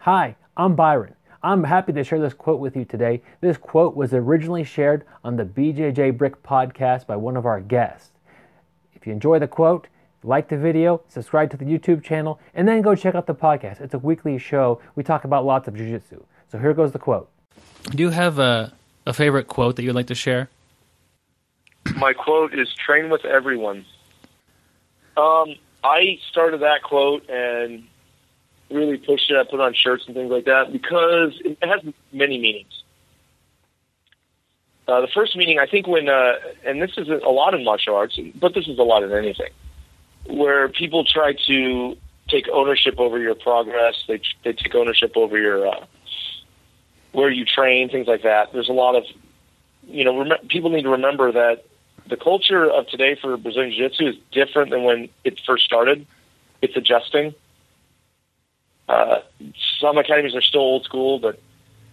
Hi, I'm Byron. I'm happy to share this quote with you today. This quote was originally shared on the BJJ Brick podcast by one of our guests. If you enjoy the quote, like the video, subscribe to the YouTube channel, and then go check out the podcast. It's a weekly show. We talk about lots of jiu-jitsu. So here goes the quote. Do you have a favorite quote that you'd like to share? My quote is, train with everyone. I started that quote and really pushed it. I put on shirts and things like that because it has many meanings. The first meaning, I think when, and this is a lot in martial arts, but this is a lot in anything, where people try to take ownership over your progress. They take ownership over your, where you train, things like that. There's a lot of, people need to remember that the culture of today for Brazilian Jiu-Jitsu is different than when it first started. It's adjusting. Some academies are still old school, but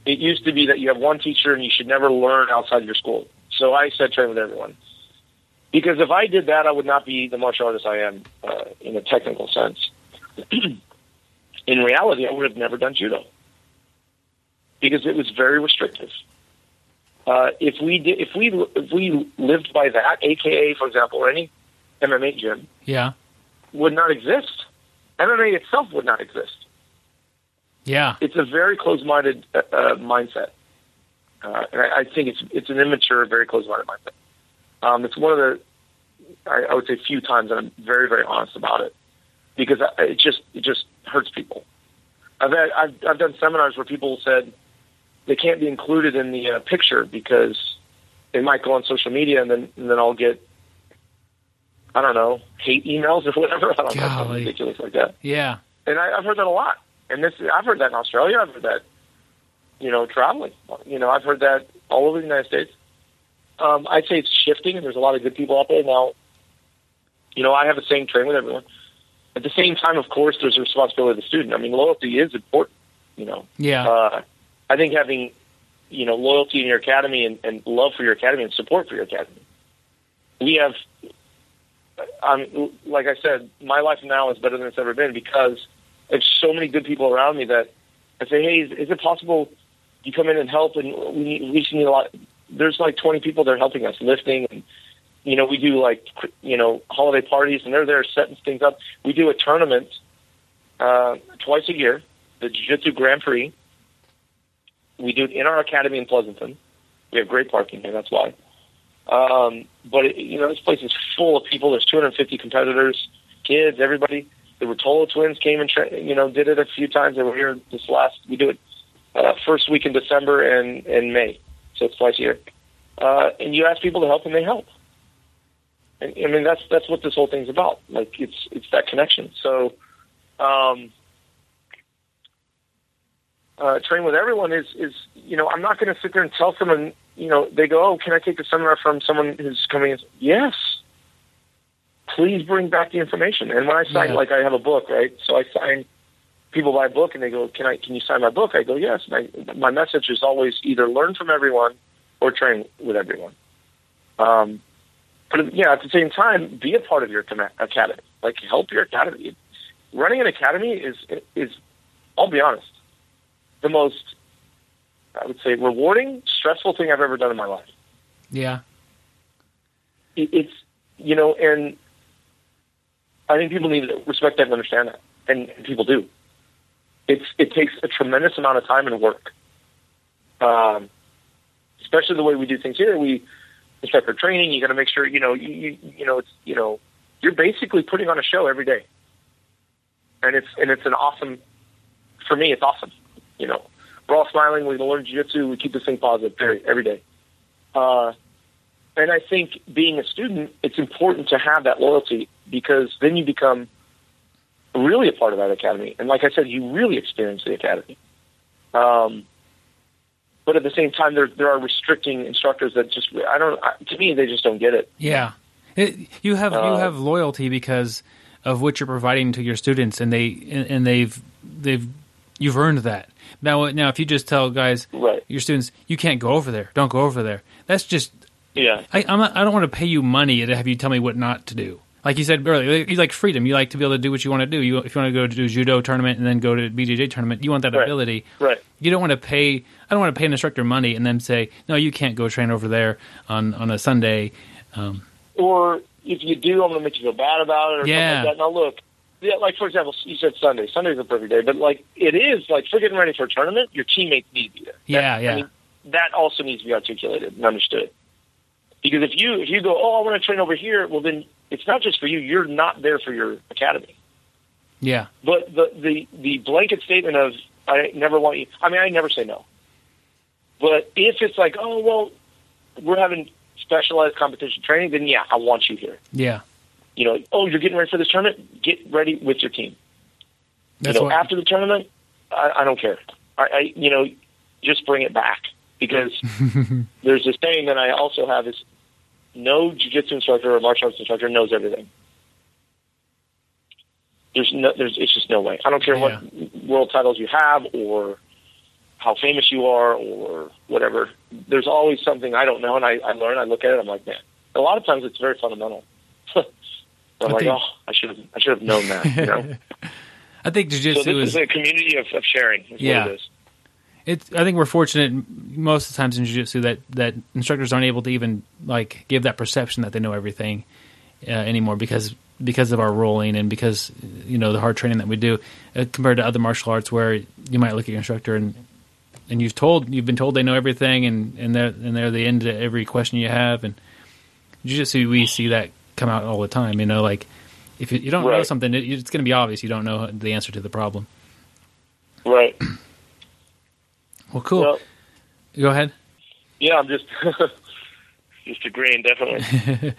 it used to be that you have one teacher and you should never learn outside your school. So I said train with everyone. Because if I did that, I would not be the martial artist I am in a technical sense. In reality, I would have never done judo because it was very restrictive. If we lived by that, AKA, for example, or any MMA gym, would not exist. MMA itself would not exist. Yeah, it's a very closed-minded mindset, and I think it's an immature, very closed-minded mindset. It's one of the I would say few times that I'm very, very honest about it because it just hurts people. I've done seminars where people said they can't be included in the picture because they might go on social media and then I'll get hate emails or whatever. I don't know, something ridiculous like that. Yeah, and I've heard that a lot. And I've heard that in Australia. I've heard that, traveling. I've heard that all over the United States. I'd say it's shifting, and there's a lot of good people out there now. I have the same train with everyone. At the same time, of course, there's a responsibility of the student. I mean, loyalty is important. Yeah. I think having, loyalty in your academy and love for your academy and support for your academy. Like I said, my life now is better than it's ever been because there's so many good people around me that I say, hey, is it possible you come in and help? And we just need a lot. There's like 20 people that are helping us lifting. And, we do holiday parties and they're there setting things up. We do a tournament twice a year, the Jiu-Jitsu Grand Prix. We do it in our academy in Pleasanton. We have great parking here, that's why. But this place is full of people. There's 250 competitors, kids, everybody. The Rotolo twins came and did it a few times. They were here this last. We do it first week in December and May, so it's twice a year. And you ask people to help, and they help. And, that's what this whole thing's about. Like it's that connection. So, train with everyone is I'm not going to sit there and tell someone they go, oh, can I take the seminar from someone who's coming in? Yes. Please bring back the information. And when I sign, like I have a book, right? So I sign, people buy a book and they go, can you sign my book? I go, yes. My message is always either learn from everyone or train with everyone. But at the same time, be a part of your academy. Like help your academy. Running an academy is I'll be honest, the most, I would say, rewarding, stressful thing I've ever done in my life. Yeah. And I think people need to respect that and understand that, and people do. It takes a tremendous amount of time and work, especially the way we do things here. We respect for training. You got to make sure you're basically putting on a show every day, and it's an awesome. For me, it's awesome. We're all smiling. We learn jiu-jitsu. We keep this thing positive every day. And I think being a student, it's important to have that loyalty because then you become really a part of that academy. And like I said, you really experience the academy. But at the same time, there are restricting instructors that just to me, they just don't get it. Yeah, you have loyalty because of what you're providing to your students, and you've earned that. Now, if you just tell guys, right, your students, you can't go over there, don't go over there. That's just. Yeah, I don't want to pay you money to have you tell me what not to do. Like you said earlier, you like freedom. You like to be able to do what you want to do. You, if you want to go to a judo tournament and then go to a BJJ tournament, you want that ability. Right. You don't want to pay. I don't want to pay an instructor money and then say, no, you can't go train over there on a Sunday. Or if you do, I'm going to make you feel bad about it or something like that. Now, look, like, for example, you said Sunday. Sunday's a perfect day. But, like, it is. Like, if you're getting ready for a tournament, your teammates need to be there. I mean, that also needs to be articulated and understood. Because if you go, oh, I want to train over here, well, then it's not just for you. You're not there for your academy. Yeah. But the blanket statement of, I never want you, I mean, I never say no. But if it's like, oh, well, we're having specialized competition training, then, yeah, I want you here. Yeah. You know, oh, you're getting ready for this tournament? Get ready with your team. That's you know, after the tournament, I don't care. I you know, just bring it back. Because there's this saying that I also have is, no jiu-jitsu instructor or martial arts instructor knows everything. It's just no way. I don't care what world titles you have or how famous you are or whatever. There's always something I don't know, and I learn. I look at it. I'm like, man. A lot of times it's very fundamental. I'm like, oh, I should have known that. You know? I think jiu-jitsu is a community of sharing. What it is. I think we're fortunate most of the times in jiu-jitsu that instructors aren't able to even like give that perception that they know everything anymore because of our rolling and because you know the hard training that we do compared to other martial arts where you might look at your instructor and you've been told they know everything and they're the end to every question you have, and jiu-jitsu we see that come out all the time. You know, like if you don't know something, it's going to be obvious you don't know the answer to the problem. Right. Well, cool. Well, go ahead. Yeah, I'm just agreeing, definitely.